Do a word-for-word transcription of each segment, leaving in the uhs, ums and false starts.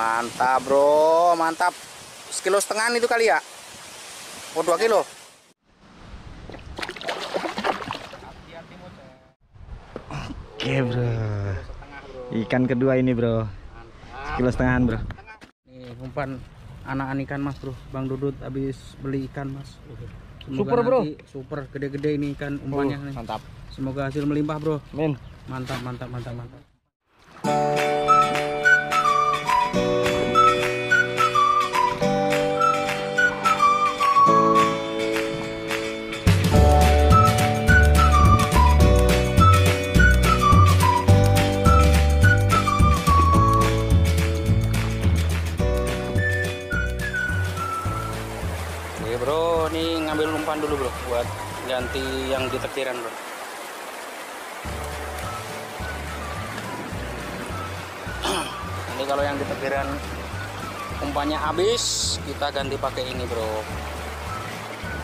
Mantap bro, mantap. Sekilo setengah itu kali ya? Oh, dua kilo. Oke bro, ikan kedua ini bro, sekilo setengahan bro. Nih umpan anakan ikan mas bro, Bang Dudut habis beli ikan mas. Semoga super bro, super gede-gede ini ikan umpannya. Oh, mantap. Semoga hasil melimpah bro. Amin. Mantap, mantap, mantap, mantap. Oke bro, ini ngambil umpan dulu bro, buat ganti yang di tekiran bro. Nanti kalau yang di tekiran umpannya habis, kita ganti pakai ini bro.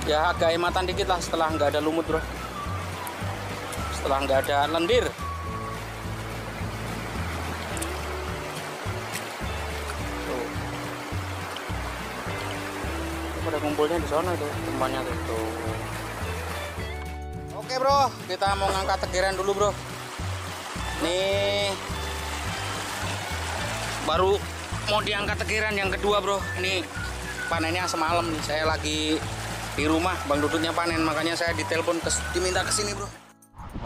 Ya agak hematan dikit lah setelah nggak ada lumut bro, setelah nggak ada lendir. Pada kumpulnya di sana itu umpannya itu. Oke bro, kita mau ngangkat tekiran dulu bro. Nih baru mau diangkat tekiran yang kedua bro. Ini panennya semalam nih, saya lagi di rumah, Bang Dudutnya panen, makanya saya ditelepon kes, diminta kesini bro.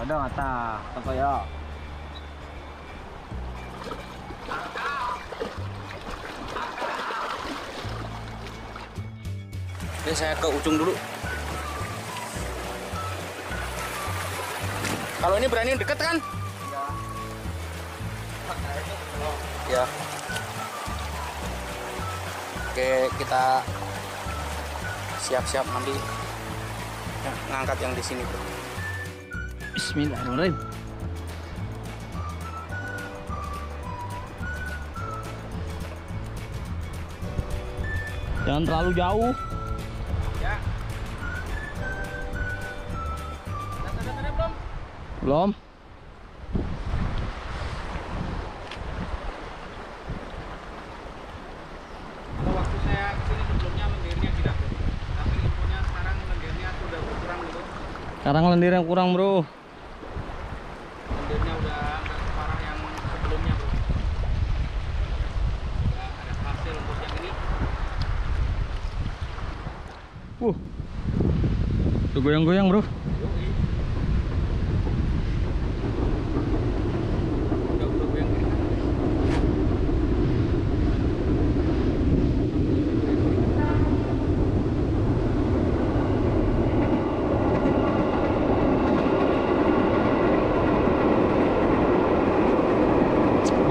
Waduh kata apa ya? Oke, saya ke ujung dulu. Kalau ini berani deket kan? Ya. Oke, kita siap-siap nanti ngangkat yang di sini bro. Bismillahirrahmanirrahim. Jangan terlalu jauh. Belum. Kalau waktu saya kesini sebelumnya lendirnya tidak, tapi infonya sekarang lendirnya sudah kurang gitu. Sekarang lendirnya kurang bro. Lendirnya udah separah yang sebelumnya bro. Udah ada hasil untuk yang ini. Wuh, udah goyang-goyang bro.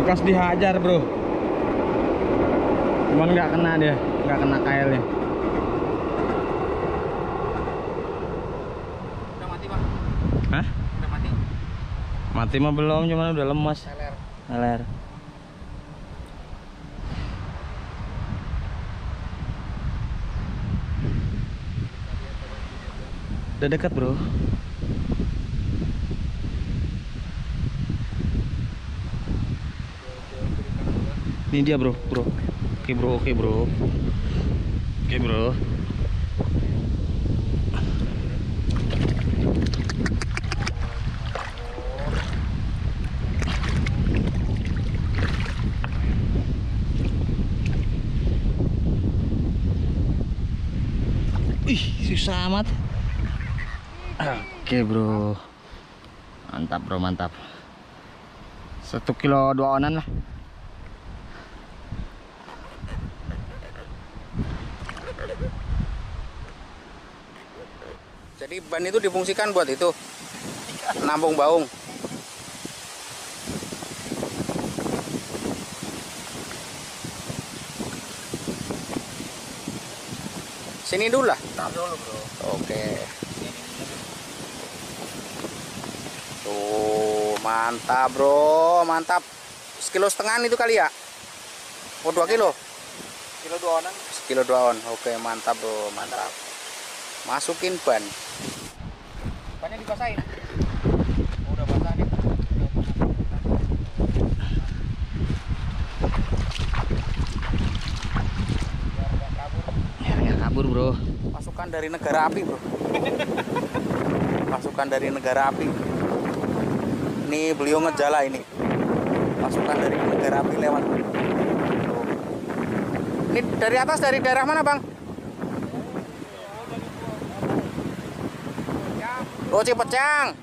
Bekas dihajar bro, cuman nggak kena dia, nggak kena kailnya. Udah mati bang? Hah? Udah mati? Mati mah belum, cuman udah lemas. L R. L R. Udah dekat bro. Ini dia bro, bro. Oke bro, oke bro. Oke bro. Ih, susah amat. Oke bro. Mantap bro, mantap. Satu kilo dua onan lah. Jadi ban itu difungsikan buat itu, nampung baung. Sini dulu lah. Dulu bro. Oke. Tuh mantap bro, mantap. Sekilo setengah itu kali ya? Oh dua kilo? Sekilo dua onan. Sekilo dua on. Oke mantap bro, mantap. Masukin ban. Bannya dibasahin. Oh, udah basah nih. libur, bro. Pasukan dari negara api, bro. Pasukan dari negara api. Ini beliau ngejala ini. Pasukan dari negara api lewat. Ini dari atas dari daerah mana, Bang? Oh, Cipecang.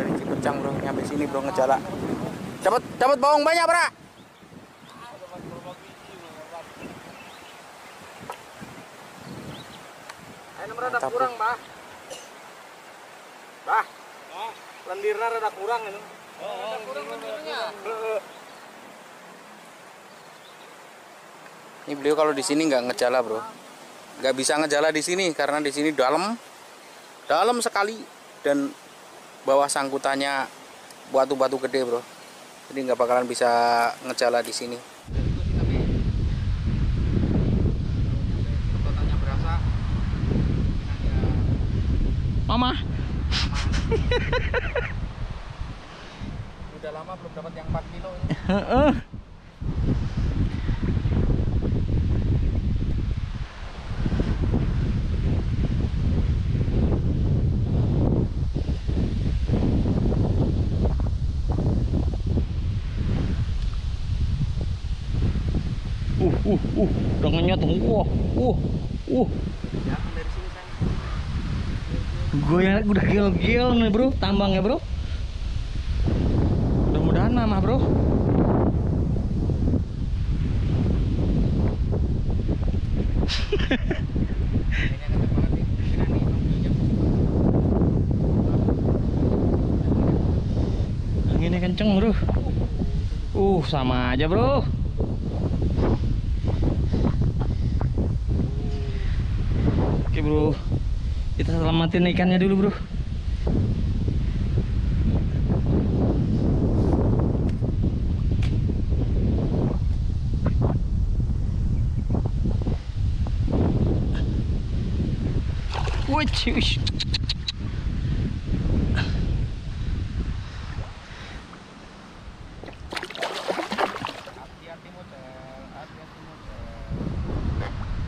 Dari Cipecang, bro, nyampe sini, bro, ngejala. Dapat dapat baung banyak, Bro. Nomor rada kurang, Pak. Bah. Hah? Lendirna rada kurang itu. Oh, rada kurang lendirnya. Heeh. Ini beliau kalau di sini nggak ngejala, Bro. Nggak bisa ngejala di sini karena di sini dalam. Dalam sekali dan bawah sangkutannya batu-batu gede, Bro. Jadi nggak bakalan bisa ngejala di sini. Mama. Udah lama belum dapat yang empat kilo ini. Heeh. Uh uh uh, tangannya tunggu. Uh uh. Gue yang udah gil-gil nih, Bro, tambangnya, Bro. Mudah-mudahan mah, Bro. Anginnya kenceng, Bro. Uh, sama aja, Bro. Oke, Bro. Kita selamatin ikannya dulu, Bro. Wush.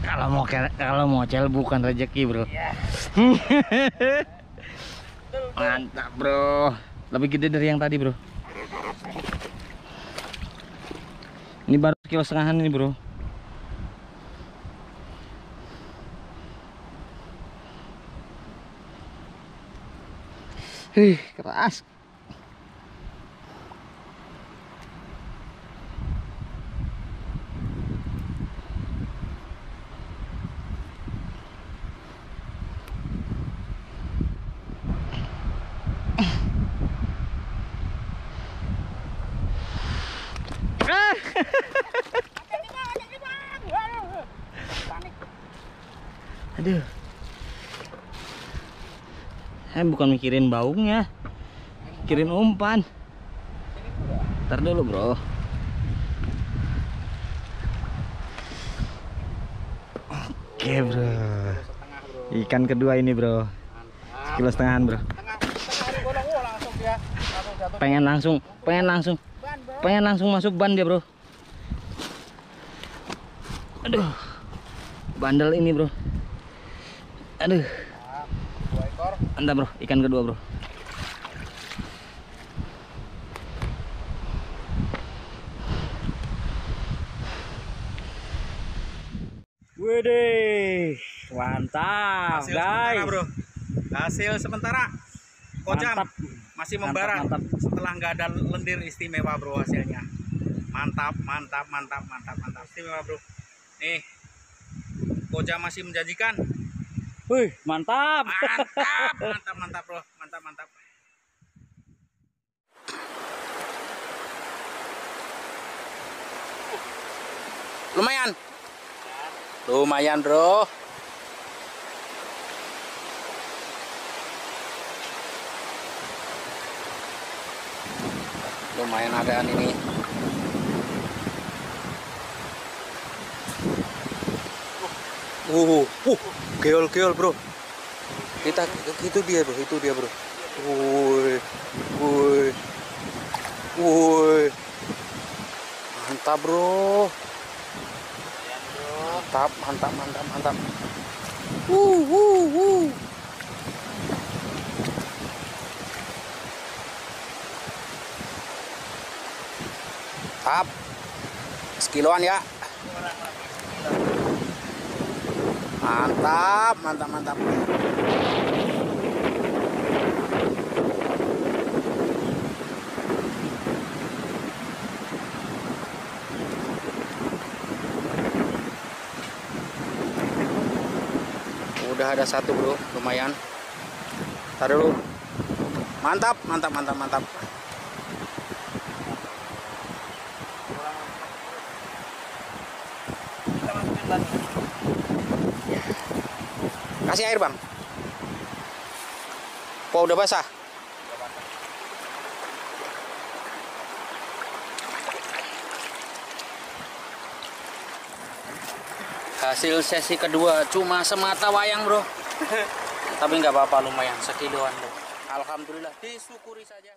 Kalau mau kalau mau cel bukan rezeki, Bro. Yeah. Mantap, Bro. Lebih gede dari yang tadi, Bro. Ini baru kilo setengahan ini, Bro. Hih, keras. Aduh, saya bukan mikirin baungnya, mikirin umpan. Ntar dulu, Bro. Oke, Bro. Ikan kedua ini, Bro. Sekilo setengahan, Bro. Pengen langsung, pengen langsung, pengen langsung masuk ban dia, Bro. Aduh, bandel ini, Bro. Aduh, entah, Bro, ikan kedua, Bro. Widih, mantap, hasil guys. Sementara, Bro. Hasil sementara, kocam, mantap. Masih membara. Mantap, mantap. Setelah nggak ada lendir istimewa, Bro, hasilnya. Mantap, mantap, mantap, mantap, mantap, istimewa, Bro. Nih, kocam masih menjanjikan. Wih, mantap. Mantap, mantap, mantap, Bro. Mantap, mantap. Lumayan. Lumayan, Bro. Lumayan adaan ini. Uh, uh, geol-geol, Bro. Kita itu dia, Bro, itu dia, Bro. Woi. Woi. Woi. Mantap, Bro. Mantap, Bro. Mantap, mantap, mantap, mantap. Uh, uh, uh. Mantap. Sekiloan ya. Mantap, mantap, mantap. Udah ada satu bro, lumayan. Taruh dulu. Mantap, mantap, mantap, mantap. Kasih air bang. Wah, udah basah. Hasil sesi kedua cuma semata wayang bro, tapi nggak apa-apa, lumayan sekiloan bro. Alhamdulillah, disyukuri saja.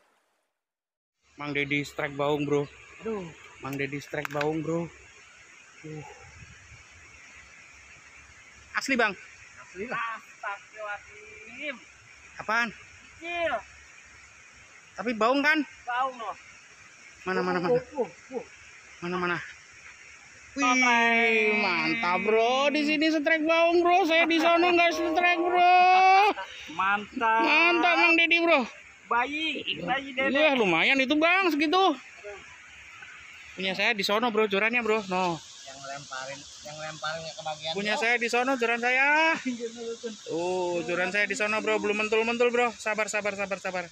Mang Dedi strike baung bro. Aduh, Mang Dedi strike baung bro. Uh. Asli bang. Asli lah. Astagfirullahaladzim. Apaan? Kecil. Tapi baung kan? Baung loh. Mana mana mana. Uh, uh, uh. Mana mana. Wih, mantap bro, di sini strike baung bro, saya di sana nggak strike bro. Mantap. Mantap Mang Dedi bro. Bayi, bayi Dedi. Iya lumayan itu bang, segitu. Punya saya di sana bro, jorannya bro. No. Yang lemparin, yang lemparin ke bagian. Punya bro. Saya di sana, joran saya. Oh, joran saya di sana bro, belum mentul mentul bro. Sabar sabar sabar sabar.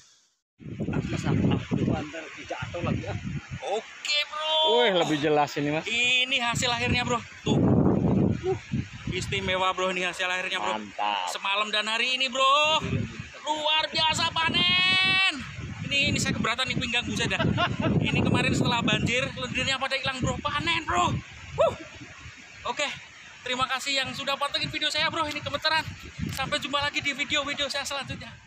Oke bro. Wih, lebih jelas ini mas. Ini hasil akhirnya bro. Tuh. Uh, istimewa bro, ini hasil akhirnya bro. Mantap. Semalam dan hari ini bro. Luar biasa panen. Ini ini saya keberatan nih pinggang busa dah. Ini kemarin setelah banjir, lendirnya pada hilang bro. Panen bro. Huh. Oke. Terima kasih yang sudah pantengin video saya bro. Ini kebetulan. Sampai jumpa lagi di video-video saya selanjutnya.